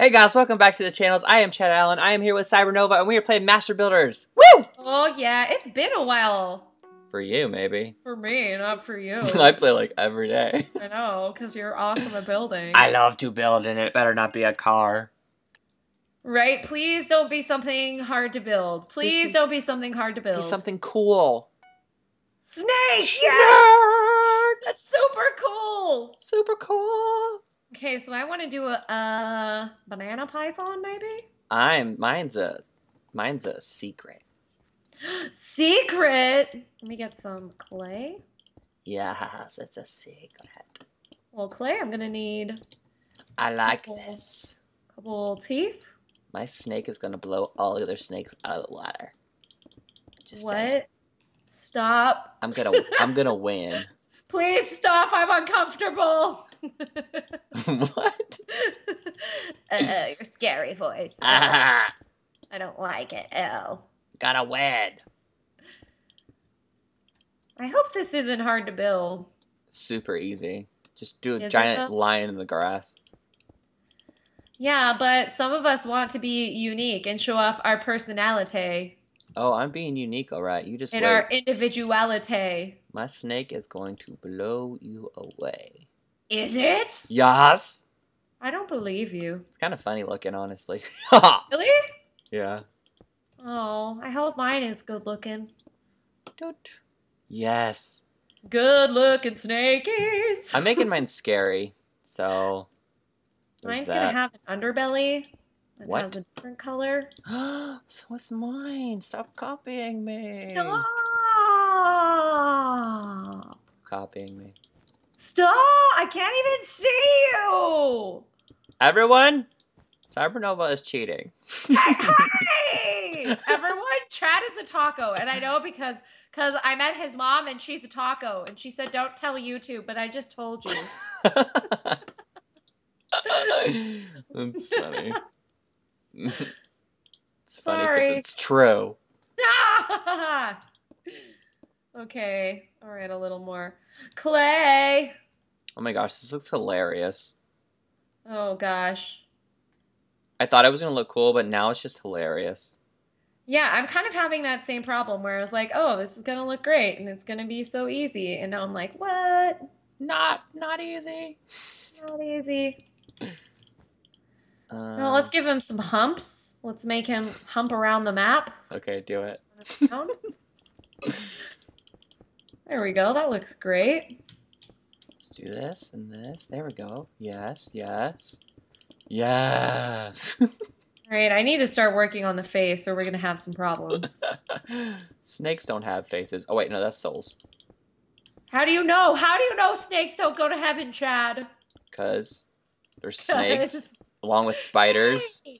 Hey guys, welcome back to the channels. I am Chad Alan. I am here with Cybernova, and we are playing Master Builders. Woo! Oh yeah, it's been a while. For you, maybe. For me, not for you. I play like every day. I know, because you're awesome at building. I love to build, and it better not be a car. Right? Please don't be something hard to build. Please don't be something hard to build. Be something cool. Snake! Yes! That's super cool! Super cool! Okay, so I want to do a banana python, maybe? Mine's a secret. Secret? Let me get some clay. Yes, it's a secret. Well, clay, I'm gonna need. I like this. A couple teeth. My snake is gonna blow all the other snakes out of the water. Just what? Saying. Stop. I'm gonna win. Please stop. I'm uncomfortable. What? Your scary voice. I don't like it. Oh. Gotta win. I hope this isn't hard to build. Super easy. Just do a giant lion in the grass. Yeah, but some of us want to be unique and show off our personality. Oh, I'm being unique, all right. You just in our individuality. My snake is going to blow you away. Is it? Yes. I don't believe you. It's kind of funny looking, honestly. Really? Yeah. Oh, I hope mine is good looking. Doot. Yes. Good looking snakies. I'm making mine scary, so. Mine's gonna have an underbelly. It has a different color. So what's mine? Stop copying me. Stop copying me. Stop! I can't even see you. Everyone, Cybernova is cheating. Hey! Everyone, Chad is a taco, and I know because I met his mom, and she's a taco, and she said don't tell YouTube, but I just told you. That's funny. It's funny because it's true. Okay, all right, a little more clay. Oh my gosh, this looks hilarious. Oh gosh, I thought it was gonna look cool, but now it's just hilarious. Yeah, I'm kind of having that same problem where I was like, oh, this is gonna look great and it's gonna be so easy, and now I'm like, what? Not easy. Not easy. No, let's give him some humps. Let's make him hump around the map. Okay, do it. There we go. That looks great. Let's do this and this. There we go. Yes, yes, yes. All right, I need to start working on the face or we're going to have some problems. Snakes don't have faces. Oh, wait, no, that's souls. How do you know? How do you know snakes don't go to heaven, Chad? Because they're snakes. Along with spiders. Hey.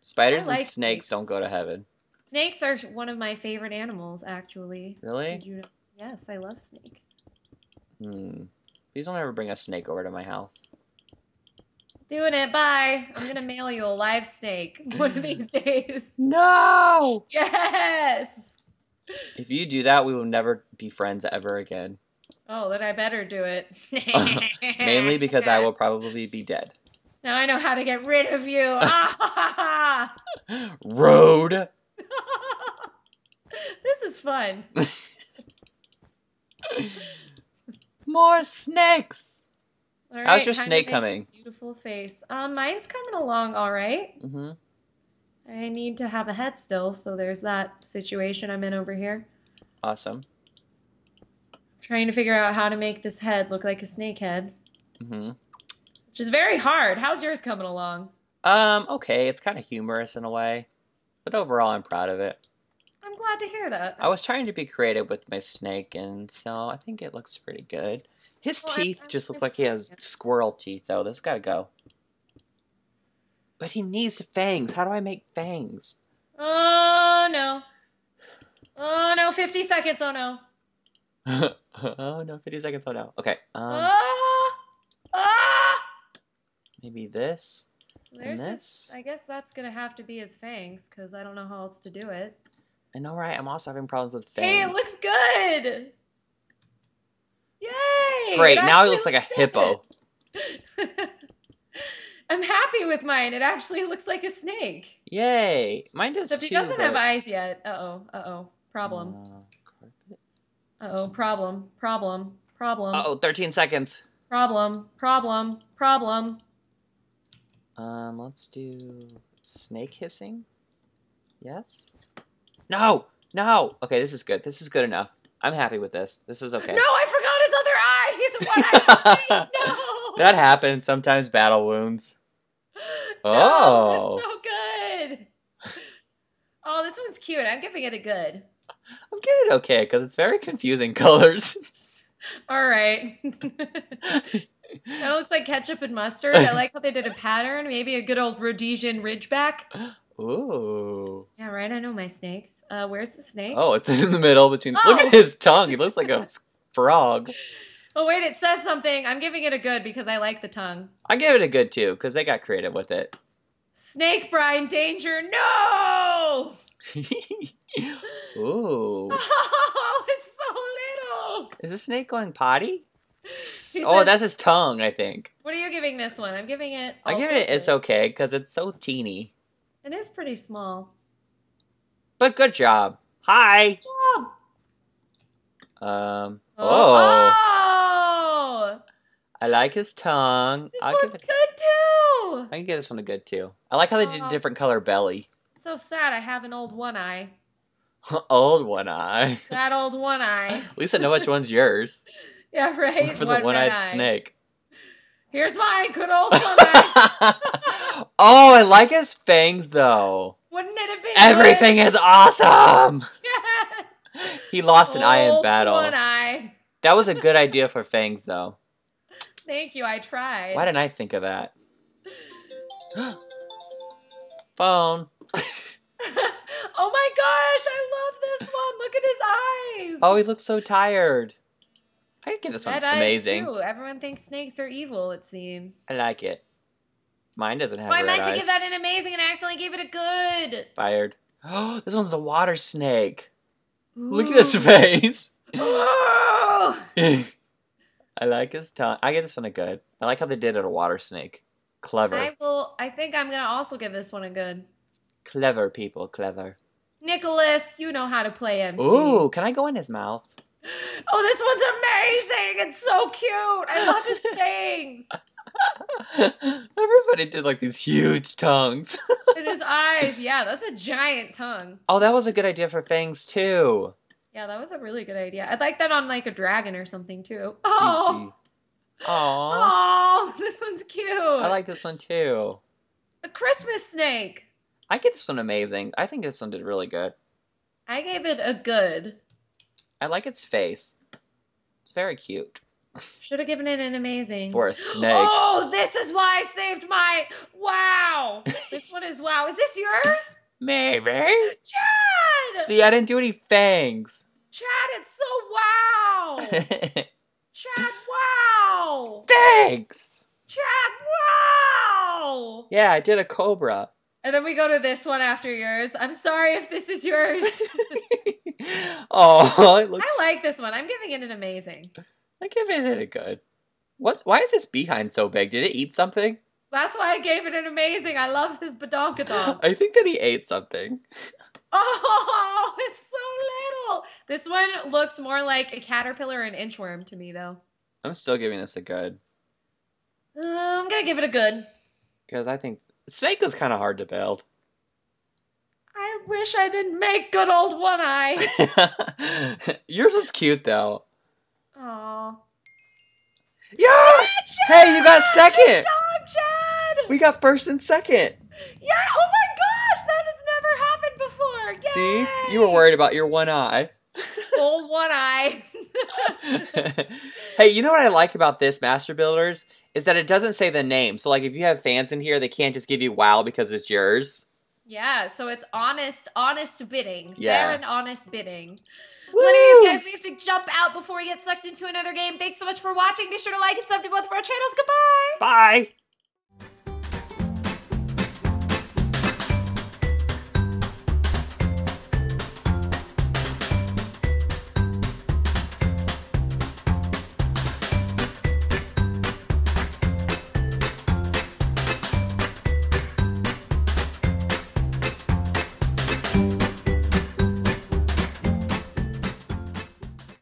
Spiders like and snakes don't go to heaven. Snakes are one of my favorite animals, actually. Really? Did you know? Yes, I love snakes. Hmm. Please don't ever bring a snake over to my house. Doing it. Bye. I'm going to mail you a live snake one of these days. No! Yes! If you do that, we will never be friends ever again. Oh, then I better do it. Mainly because I will probably be dead. Now I know how to get rid of you. Road. This is fun. More snakes. All right, how's your snake coming? Beautiful face. Mine's coming along all right. Mm-hmm. I need to have a head still, so there's that situation I'm in over here. Awesome. I'm trying to figure out how to make this head look like a snake head. Mm-hmm. Which is very hard. How's yours coming along? Okay. It's kind of humorous in a way. But overall, I'm proud of it. I'm glad to hear that. I was trying to be creative with my snake, and so I think it looks pretty good. His teeth just look like he has squirrel teeth, though. That's gotta go. But he needs fangs. How do I make fangs? Oh, no. Oh, no. 50 seconds. Oh, no. Oh, no. 50 seconds. Oh, no. Okay. Maybe this. There's and this. I guess that's going to have to be his fangs because I don't know how else to do it. I know, right? I'm also having problems with fangs. Hey, it looks good! Yay! Great, now it looks like a hippo. I'm happy with mine. It actually looks like a snake. Yay. Mine does too. So if he doesn't have eyes yet, problem. Problem. 13 seconds. Problem. Let's do snake hissing. Yes? No! Okay, this is good. This is good enough. I'm happy with this. This is okay. No, I forgot his other eye! He's a one-eyed snake! No! That happens. Sometimes battle wounds. Oh! No, this is so good! Oh, this one's cute. I'm giving it a good. I'm getting it okay, because it's very confusing colors. All right. That looks like ketchup and mustard. I like how they did a pattern. Maybe a good old Rhodesian ridgeback. Ooh. Yeah, right. I know my snakes. Where's the snake? Oh, it's in the middle between. Oh. Look at his tongue. He looks like a frog. Oh, wait. It says something. I'm giving it a good because I like the tongue. I gave it a good, too, because they got creative with it. Snake brine danger. No! Ooh. Oh, it's so little. Is the snake going potty? Oh, that's his tongue, I think. What are you giving this one? I'm giving it. I give it. It's okay because it's so teeny. It is pretty small. But good job. Hi. Good job. Oh. I like his tongue. This one's good too. I can give this one a good too. I like how they did a different color belly. So sad. I have an old one eye. Old one eye. Sad old one eye. At least I know which one's yours. Yeah, right. For the one-eyed snake. Here's mine, good old one eye. Oh, I like his fangs though. Wouldn't it have been? Everything is awesome. Yes. He lost an eye in battle. One eye. That was a good idea for fangs though. Thank you. I tried. Why didn't I think of that? Phone. Oh my gosh, I love this one. Look at his eyes. Oh, he looks so tired. I give this one amazing. Red eyes too. Everyone thinks snakes are evil, it seems. I like it. Mine doesn't have red eyes. I meant to give that an amazing, and I accidentally gave it a good. Fired. Oh, this one's a water snake. Ooh. Look at this face. Oh. I like his tongue. I give this one a good. I like how they did it a water snake. Clever. I think I'm going to also give this one a good. Clever people, clever. Nicholas, you know how to play MC. Ooh, can I go in his mouth? Oh, this one's amazing. It's so cute. I love his fangs. Everybody did like these huge tongues. And his eyes. Yeah, that's a giant tongue. Oh, that was a good idea for fangs too. Yeah, that was a really good idea. I'd like that on like a dragon or something too. Oh. Oh, this one's cute. I like this one too. A Christmas snake. I get this one amazing. I think this one did really good. I gave it a good. I like its face. It's very cute. Should have given it an amazing. For a snake. Oh, this is why I saved my... Wow. This one is wow. Is this yours? Maybe. Chad! See, I didn't do any fangs. Chad, it's so wow. Chad, wow. Thanks. Chad, wow. Yeah, I did a cobra. And then we go to this one after yours. I'm sorry if this is yours. Oh, it looks... I like this one. I'm giving it an amazing. I give it a good. What? Why is this behind so big? Did it eat something? That's why I gave it an amazing. I love his badonkadonk. I think that he ate something. Oh, it's so little. This one looks more like a caterpillar or an inchworm to me, though. I'm still giving this a good. I'm going to give it a good. Because I think snake is kind of hard to build. I wish I didn't make good old one eye. Yours is cute though. Aww. Yeah! Hey, you got second. Good job, Chad. We got first and second. Yeah. Oh my gosh, that has never happened before. Yay! See, you were worried about your one eye. Old one eye. Hey, you know what I like about this Master Builders is that it doesn't say the name. So like, if you have fans in here, they can't just give you wow because it's yours. Yeah, so it's honest bidding. Yeah. Fair and honest bidding. Woo! Anyways, guys, we have to jump out before we get sucked into another game. Thanks so much for watching. Be sure to like and sub to both of our channels. Goodbye. Bye.